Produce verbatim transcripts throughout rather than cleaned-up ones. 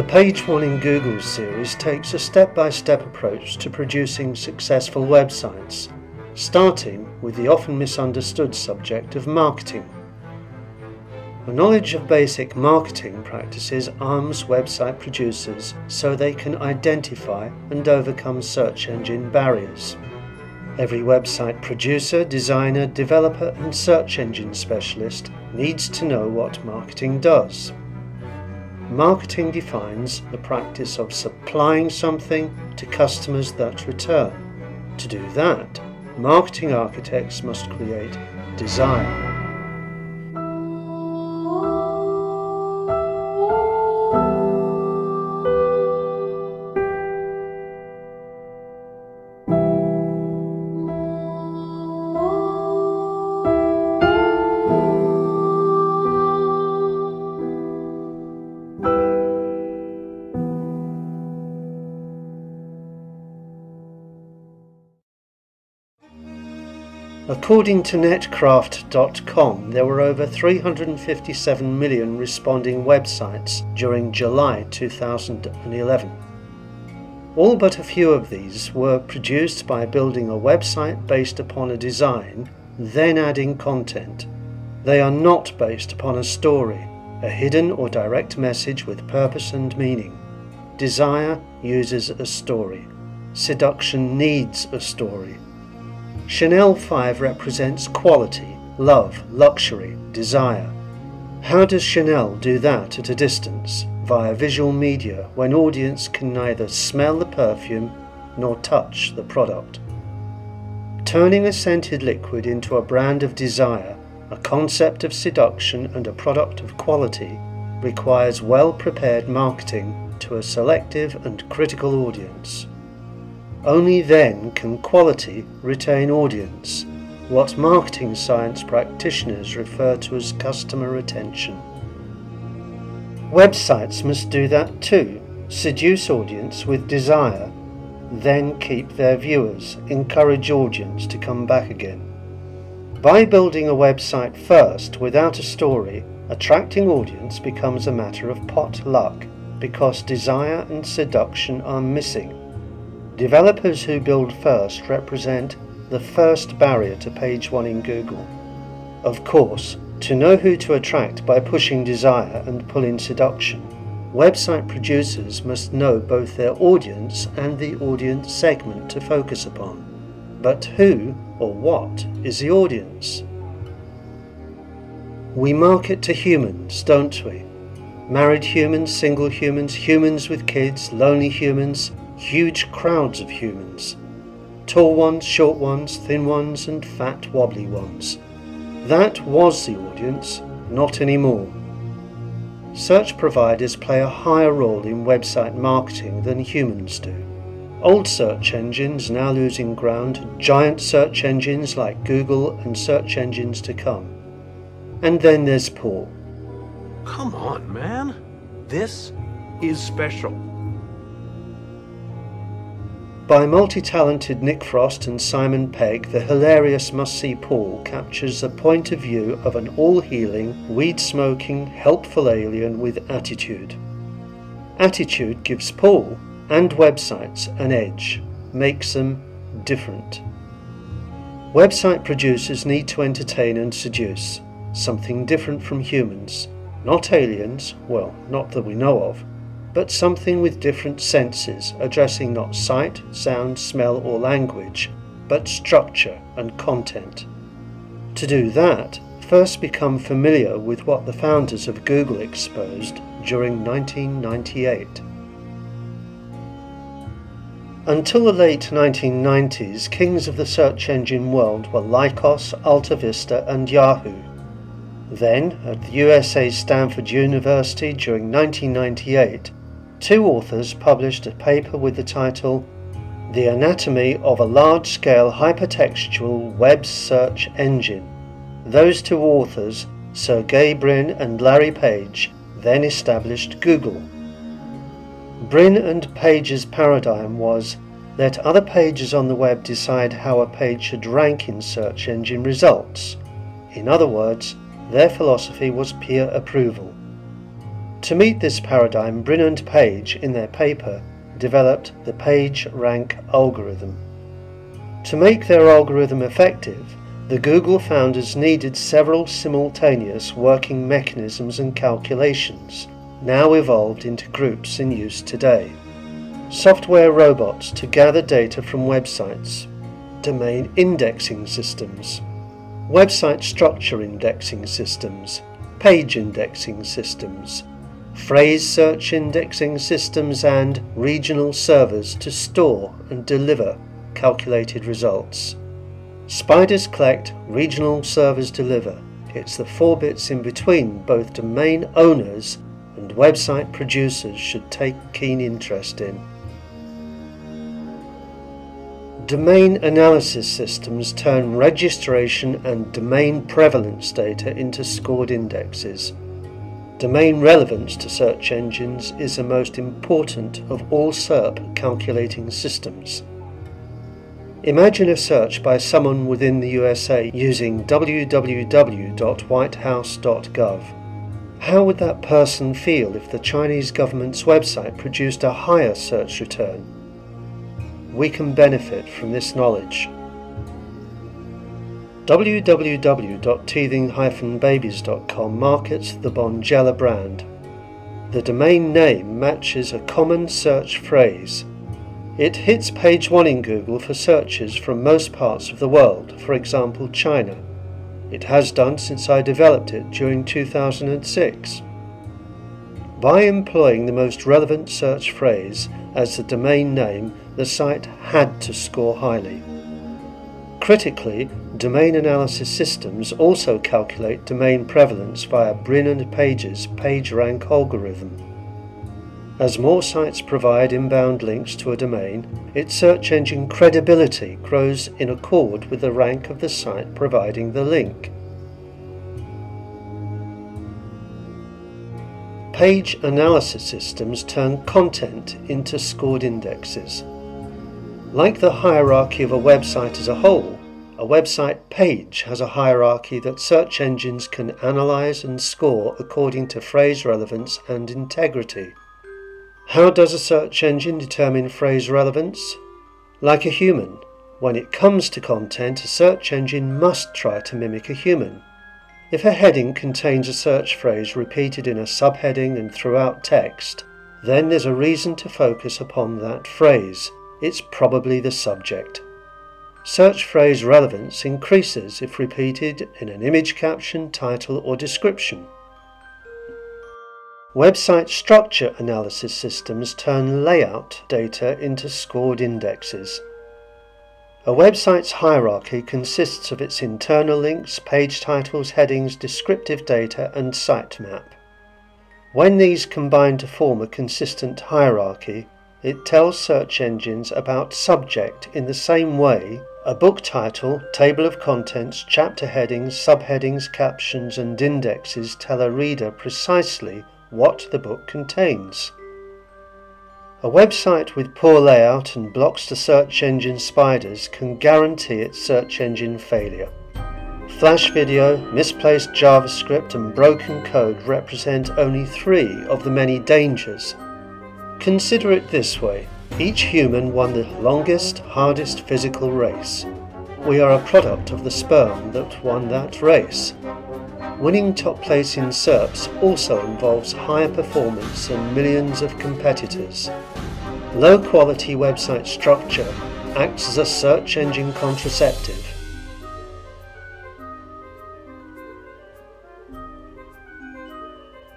The Page One in Google series takes a step-by-step approach to producing successful websites, starting with the often misunderstood subject of marketing. A knowledge of basic marketing practices arms website producers so they can identify and overcome search engine barriers. Every website producer, designer, developer and search engine specialist needs to know what marketing does. Marketing defines the practice of supplying something to customers that return. To do that, marketing architects must create design. According to netcraft dot com, there were over three hundred fifty-seven million responding websites during July two thousand eleven. All but a few of these were produced by building a website based upon a design, then adding content. They are not based upon a story, a hidden or direct message with purpose and meaning. Desire uses a story. Seduction needs a story. Chanel five represents quality, love, luxury, desire. How does Chanel do that at a distance, via visual media, when audience can neither smell the perfume nor touch the product? Turning a scented liquid into a brand of desire, a concept of seduction and a product of quality requires well-prepared marketing to a selective and critical audience. Only then can quality retain audience, what marketing science practitioners refer to as customer retention. Websites must do that too, seduce audience with desire, then keep their viewers, encourage audience to come back again. By building a website first without a story, attracting audience becomes a matter of pot luck, because desire and seduction are missing. Developers who build first represent the first barrier to page one in Google. Of course, to know who to attract by pushing desire and pulling seduction, website producers must know both their audience and the audience segment to focus upon. But who or what is the audience? We market to humans, don't we? Married humans, single humans, humans with kids, lonely humans, huge crowds of humans. Tall ones, short ones, thin ones and fat wobbly ones. That was the audience, not anymore. Search providers play a higher role in website marketing than humans do. Old search engines now losing ground to giant search engines like Google and search engines to come. And then there's Paul. Come on, man. This is special. By multi-talented Nick Frost and Simon Pegg, the hilarious must-see Paul captures the point of view of an all-healing, weed-smoking, helpful alien with attitude. Attitude gives Paul and websites an edge, makes them different. Website producers need to entertain and seduce, something different from humans, not aliens, well, not that we know of, but something with different senses, addressing not sight, sound, smell or language, but structure and content. To do that, first become familiar with what the founders of Google exposed during nineteen ninety-eight. Until the late nineteen nineties, kings of the search engine world were Lycos, AltaVista and Yahoo. Then, at the U S A Stanford University during nineteen ninety-eight, two authors published a paper with the title The Anatomy of a Large-Scale Hypertextual Web Search Engine. Those two authors, Sergey Brin and Larry Page, then established Google. Brin and Page's paradigm was, let other pages on the web decide how a page should rank in search engine results. In other words, their philosophy was peer approval. To meet this paradigm, Brin and Page, in their paper, developed the PageRank algorithm. To make their algorithm effective, the Google founders needed several simultaneous working mechanisms and calculations, now evolved into groups in use today. Software robots to gather data from websites, domain indexing systems, website structure indexing systems, page indexing systems, phrase search indexing systems, and regional servers to store and deliver calculated results. Spiders collect, regional servers deliver. It's the four bits in between both domain owners and website producers should take keen interest in. Domain analysis systems turn registration and domain prevalence data into scored indexes. Domain relevance to search engines is the most important of all S E R P calculating systems. Imagine a search by someone within the U S A using w w w dot white house dot gov. How would that person feel if the Chinese government's website produced a higher search return? We can benefit from this knowledge. w w w dot teething dash babies dot com markets the Bonjela brand. The domain name matches a common search phrase. It hits page one in Google for searches from most parts of the world, for example China. It has done since I developed it during two thousand six. By employing the most relevant search phrase as the domain name, the site had to score highly. Critically, domain analysis systems also calculate domain prevalence via Brin and Page's PageRank algorithm. As more sites provide inbound links to a domain, its search engine credibility grows in accord with the rank of the site providing the link. Page analysis systems turn content into scored indexes. Like the hierarchy of a website as a whole, a website page has a hierarchy that search engines can analyze and score according to phrase relevance and integrity. How does a search engine determine phrase relevance? Like a human, when it comes to content, a search engine must try to mimic a human. If a heading contains a search phrase repeated in a subheading and throughout text, then there's a reason to focus upon that phrase. It's probably the subject. Search phrase relevance increases if repeated in an image caption, title, or description. Website structure analysis systems turn layout data into scored indexes. A website's hierarchy consists of its internal links, page titles, headings, descriptive data, and sitemap. When these combine to form a consistent hierarchy, it tells search engines about subject in the same way a book title, table of contents, chapter headings, subheadings, captions, and indexes tell a reader precisely what the book contains. A website with poor layout and blocks to search engine spiders can guarantee its search engine failure. Flash video, misplaced JavaScript, and broken code represent only three of the many dangers. Consider it this way: each human won the longest, hardest physical race. We are a product of the sperm that won that race. Winning top place in S E R Ps also involves higher performance and millions of competitors. Low-quality website structure acts as a search engine contraceptive.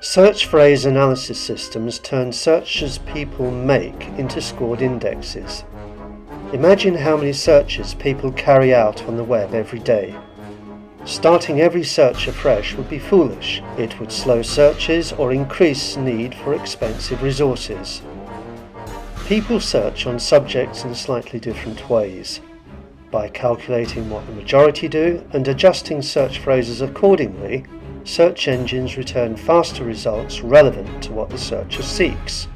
Search phrase analysis systems turn searches people make into scored indexes. Imagine how many searches people carry out on the web every day. Starting every search afresh would be foolish. It would slow searches or increase need for expensive resources. People search on subjects in slightly different ways, by calculating what the majority do and adjusting search phrases accordingly. Search engines return faster results relevant to what the searcher seeks.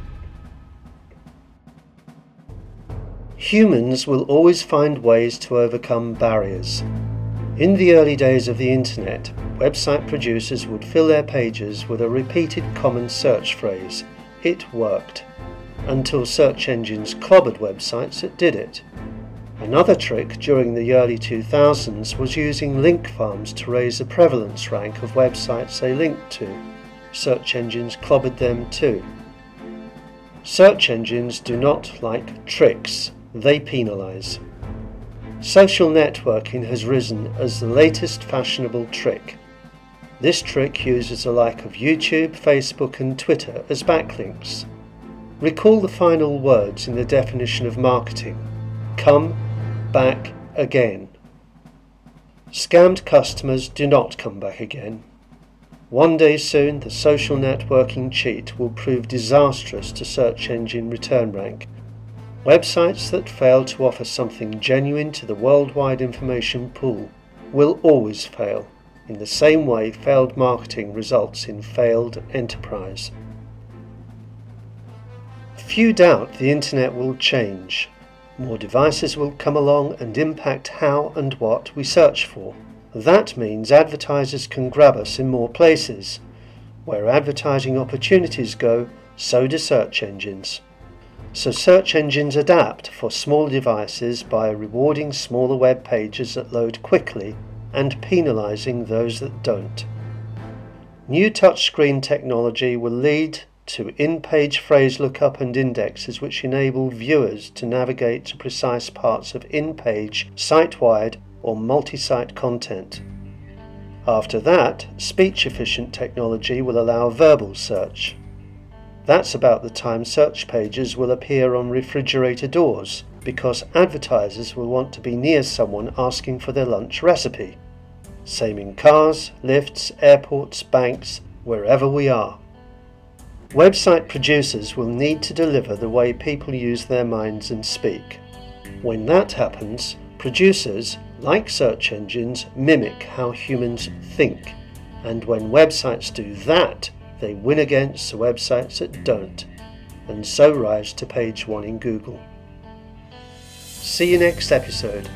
Humans will always find ways to overcome barriers. In the early days of the internet, website producers would fill their pages with a repeated common search phrase, "It worked," until search engines clobbered websites that did it. Another trick during the early two thousands was using link farms to raise the prevalence rank of websites they linked to. Search engines clobbered them too. Search engines do not like tricks, they penalize. Social networking has risen as the latest fashionable trick. This trick uses the like of YouTube, Facebook and Twitter as backlinks. Recall the final words in the definition of marketing. Come back again. Scammed customers do not come back again. One day soon, the social networking cheat will prove disastrous to search engine return rank. Websites that fail to offer something genuine to the worldwide information pool will always fail, in the same way failed marketing results in failed enterprise. Few doubt the internet will change. More devices will come along and impact how and what we search for. That means advertisers can grab us in more places. Where advertising opportunities go, so do search engines. So search engines adapt for small devices by rewarding smaller web pages that load quickly and penalizing those that don't. New touchscreen technology will lead to in-page phrase lookup and indexes which enable viewers to navigate to precise parts of in-page, site-wide or multi-site content. After that, speech-efficient technology will allow verbal search. That's about the time search pages will appear on refrigerator doors, because advertisers will want to be near someone asking for their lunch recipe. Same in cars, lifts, airports, banks, wherever we are. Website producers will need to deliver the way people use their minds and speak. When that happens, producers, like search engines, mimic how humans think. And when websites do that, they win against the websites that don't, and so rise to page one in Google. See you next episode.